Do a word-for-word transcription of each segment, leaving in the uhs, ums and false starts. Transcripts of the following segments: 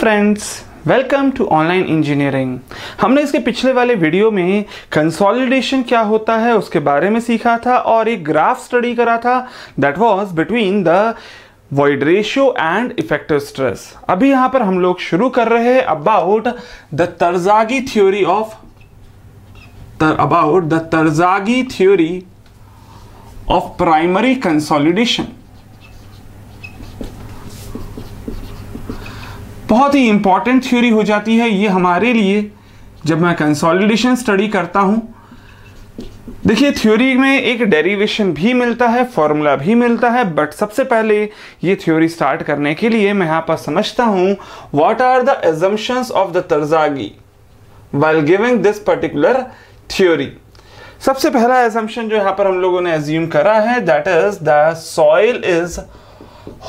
Friends, welcome to online engineering. हमने इसके पिछले वाले वीडियो में कंसोलिडेशन क्या होता है उसके बारे में सीखा था और एक ग्राफ स्टडी करा था that was between the void ratio and effective stress। अभी यहां पर हम लोग शुरू कर रहे हैं about the Terzaghi theory of about the Terzaghi theory of primary consolidation. बहुत ही इंपॉर्टेंट थ्योरी हो जाती है ये हमारे लिए जब मैं कंसोलिडेशन स्टडी करता हूं। देखिए, थ्योरी में एक डेरिवेशन भी मिलता है, फॉर्मूला भी मिलता है, बट सबसे पहले ये थ्योरी स्टार्ट करने के लिए मैं यहाँ पर समझता हूँ what are the assumptions of the Terzaghi while giving this particular theory. सबसे पहला एजम्पशन जो यहाँ पर हम लोगों ने एज्यूम करा है that is the soil is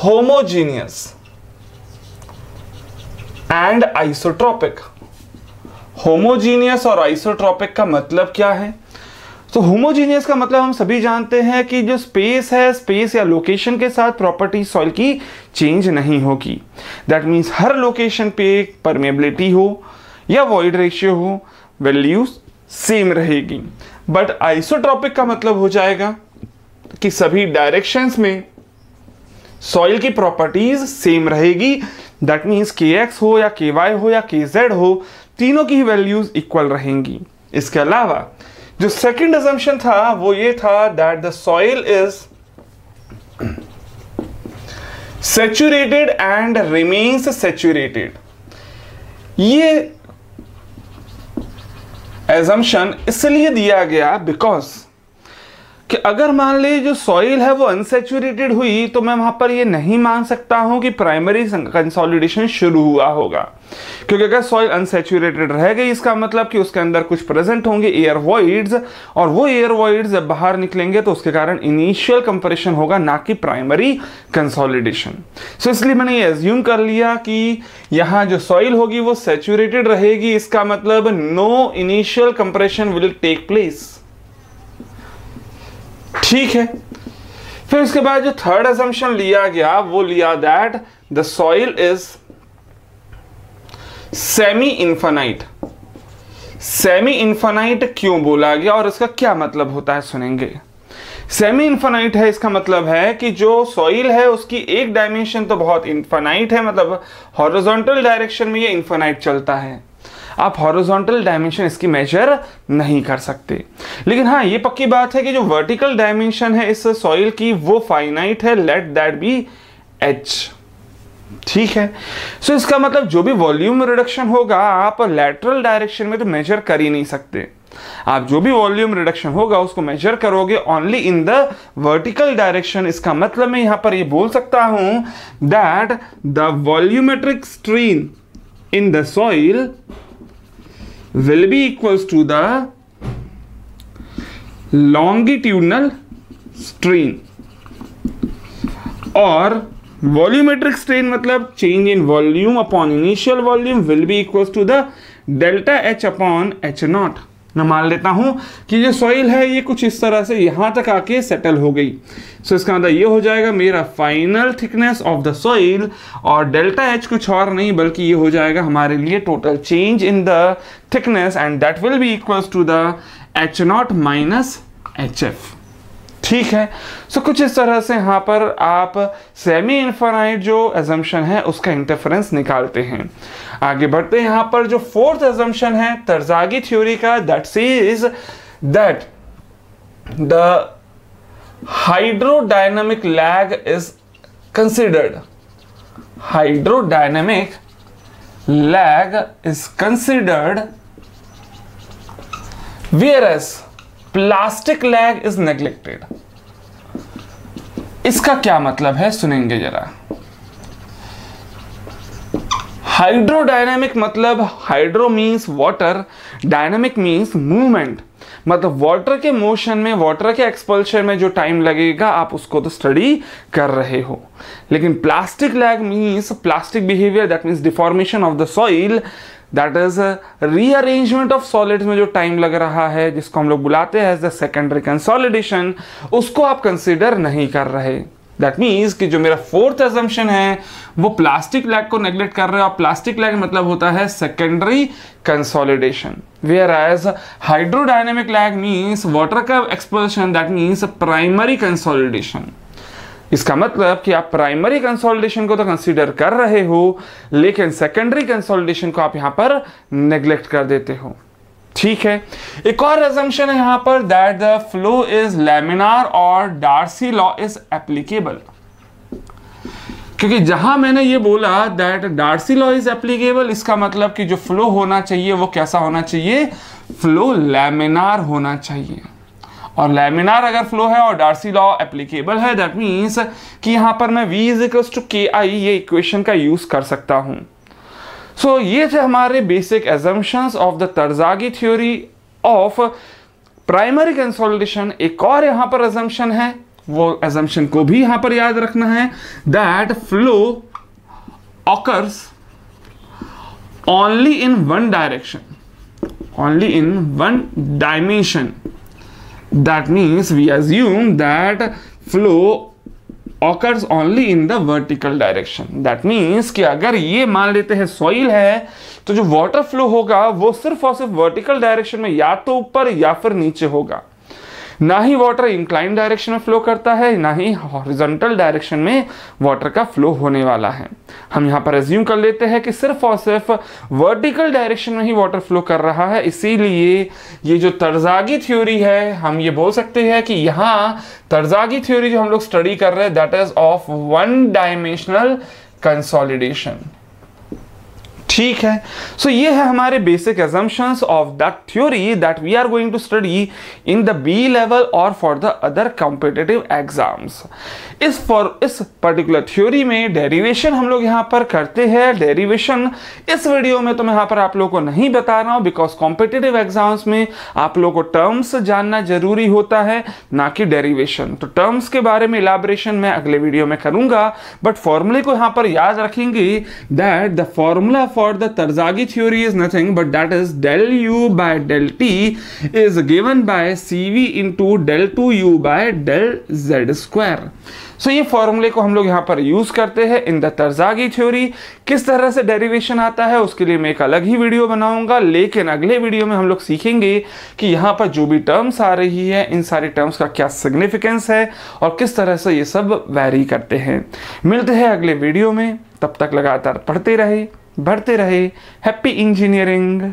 homogeneous and isotropic. Homogeneous और आइसोट्रॉपिक का मतलब क्या है? तो होमोजीनियस का मतलब हम सभी जानते हैं कि जो स्पेस है, स्पेस या लोकेशन के साथ प्रॉपर्टी सॉइल की चेंज नहीं होगी। दैट मीन्स हर लोकेशन पे परमेबिलिटी हो या वॉइड रेशियो हो, वैल्यूज सेम रहेगी। बट आइसोट्रॉपिक का मतलब हो जाएगा कि सभी डायरेक्शंस में सॉइल की प्रॉपर्टीज सेम रहेगी। दैट मीन्स के एक्स हो या के वाई हो या के जेड हो, तीनों की वैल्यूज इक्वल रहेंगी। इसके अलावा जो सेकंड असम्पशन था वो ये था that the soil is saturated and remains saturated. ये असम्पशन इसलिए दिया गया बिकॉज कि अगर मान ले जो सॉइल है वो अनसेचुरेटेड हुई तो मैं वहाँ पर ये नहीं मान सकता हूँ कि प्राइमरी कंसोलिडेशन शुरू हुआ होगा, क्योंकि अगर सॉइल अनसेचुरेटेड रह गई इसका मतलब कि उसके अंदर कुछ प्रेजेंट होंगे एयर वॉइड्स, और वो एयर वॉइड्स जब बाहर निकलेंगे तो उसके कारण इनिशियल कंप्रेशन होगा, ना कि प्राइमरी कंसोलिडेशन। सो इसलिए मैंने ये एज्यूम कर लिया कि यहाँ जो सॉइल होगी वो सेचुरेटेड रहेगी। इसका मतलब no initial compression will take place, ठीक है। फिर उसके बाद जो थर्ड असम्पशन लिया गया वो लिया that the soil is semi infinite. Semi infinite क्यों बोला गया और इसका क्या मतलब होता है, सुनेंगे। सेमी इनफिनाइट है इसका मतलब है कि जो सॉइल है उसकी एक डायमेंशन तो बहुत इनफिनाइट है, मतलब हॉरिजॉन्टल डायरेक्शन में ये इनफिनाइट चलता है, आप हॉरिजॉन्टल डायमेंशन इसकी मेजर नहीं कर सकते। लेकिन हाँ, ये पक्की बात है कि जो वर्टिकल डायमेंशन है इस सॉइल की वो फाइनाइट है, लेट दैट बी एच, ठीक है। सो so, इसका मतलब जो भी वॉल्यूम रिडक्शन होगा आप लैटरल डायरेक्शन में तो मेजर कर ही नहीं सकते। आप जो भी वॉल्यूम रिडक्शन होगा उसको मेजर करोगे only in the vertical direction. इसका मतलब मैं यहां पर ये बोल सकता हूं that the volumetric stream in the soil will be equals to the longitudinal strain or volumetric strain मतलब change in volume upon initial volume will be equals to the delta h upon h naught। मैं मान लेता हूं कि ये soil है ये कुछ इस तरह से यहां तक आके सेटल हो गई। सो इसका मतलब ये हो जाएगा मेरा final thickness of the soil, और डेल्टा एच कुछ और नहीं बल्कि ये हो जाएगा हमारे लिए total change in the thickness, and that will be equals to the H not minus H F, ठीक है। सो so, कुछ इस तरह से यहाँ पर आप सेमी इनफिनाइट जो एजम्पशन है उसका इंटरफेरेंस निकालते हैं। आगे बढ़ते हैं, यहाँ पर जो फोर्थ एजम्पशन है तर्ज़ागी थ्योरी का that is that the hydrodynamic lag is considered. Hydrodynamic lag is considered whereas plastic lag is neglected. इसका क्या मतलब है, सुनेंगे जरा। हाइड्रोडायनामिक मतलब hydro means water, dynamic means movement, मतलब वाटर के मोशन में, वाटर के एक्सपल्शन में जो टाइम लगेगा आप उसको तो स्टडी कर रहे हो। लेकिन plastic lag means plastic behaviour, that means deformation of the soil, that is rearrangement of solids में जो टाइम लग रहा है, जिसको हम लोग बुलाते हैं एज द सेकेंडरी कंसोलिडेशन, उसको आप कंसिडर नहीं कर रहे। दैट मीन्स कि जो मेरा फोर्थ असम्पशन है वो प्लास्टिक लैग को नेग्लेक्ट कर रहे हैं। और प्लास्टिक लैग मतलब होता है secondary consolidation, whereas hydrodynamic lag means water का expulsion, that means primary consolidation. इसका मतलब कि आप प्राइमरी कंसोलिडेशन को तो कंसीडर कर रहे हो, लेकिन सेकेंडरी कंसोलिडेशन को आप यहाँ पर नेग्लेक्ट कर देते हो। ठीक है, एक और असम्पशन है यहाँ पर, that the flow is laminar और डार्सी लॉ इज एप्लीकेबल। क्योंकि जहां मैंने ये बोला that Darcy law is applicable, इसका मतलब कि जो फ्लो होना चाहिए वो कैसा होना चाहिए, फ्लो लैमिनार होना चाहिए। और लैमिनार अगर फ्लो है और डार्सी लॉ एप्लीकेबल है, दैट मीन्स कि यहाँ पर मैं वी इज इक्वल्स टू के आई ये इक्वेशन का यूज कर सकता हूँ। सो so, ये थे हमारे basic assumptions of the Terzaghi theory of primary consolidation. एक और यहाँ पर एजम्पशन है, वो एजम्पशन को भी यहाँ पर याद रखना है, that flow occurs only in one direction, only in one dimension. That means we assume that flow occurs only in the vertical direction. That means कि अगर ये मान लेते हैं soil है, तो जो water flow होगा वो सिर्फ और सिर्फ vertical direction में या तो ऊपर या फिर नीचे होगा। ना ही water inclined direction में flow करता है, ना ही horizontal direction में water का flow होने वाला है। हम यहाँ पर assume कर लेते हैं कि सिर्फ और सिर्फ vertical direction में ही water flow कर रहा है। इसीलिए ये जो तर्जागी theory है, हम ये बोल सकते हैं कि यहाँ तर्जागी theory जो हम लोग study कर रहे हैं, that is of one dimensional consolidation। ठीक है, सो so, ये है हमारे basic assumptions of that theory that we are going to study in the B level और for the other competitive exams. इस फॉर इस पर्टिकुलर थ्योरी में डेरिवेशन हम लोग यहाँ पर करते हैं। डेरिवेशन इस वीडियो में तो मैं यहाँ पर आप लोगों को नहीं बता रहा हूँ, बिकॉज कॉम्पिटिटिव एग्जाम्स में आप लोगों को टर्म्स जानना जरूरी होता है, ना कि डेरिवेशन। तो टर्म्स के बारे में इलाबोरेशन मैं अगले वीडियो में करूँगा, बट फॉर्मूले को यहाँ पर याद रखेंगे that the formula for the Terzaghi theory is nothing but that is del u by del t is given by cv into del two u by del z square। So so, ये फॉर्मूले को हम लोग यहाँ पर use करते हैं in the Terzaghi theory. किस तरह से डेरिवेशन आता है उसके लिए मैं एक अलग ही वीडियो बनाऊंगा, लेकिन अगले वीडियो में हम लोग सीखेंगे कि यहाँ पर जो भी टर्म्स आ रही है इन सारे टर्म्स का क्या सिग्निफिकेंस है और किस तरह से ये सब वैरी करते हैं। मिलते हैं अगले वीडियो में, तब तक लगातार पढ़ते रहे, बढ़ते रहे। Happy engineering.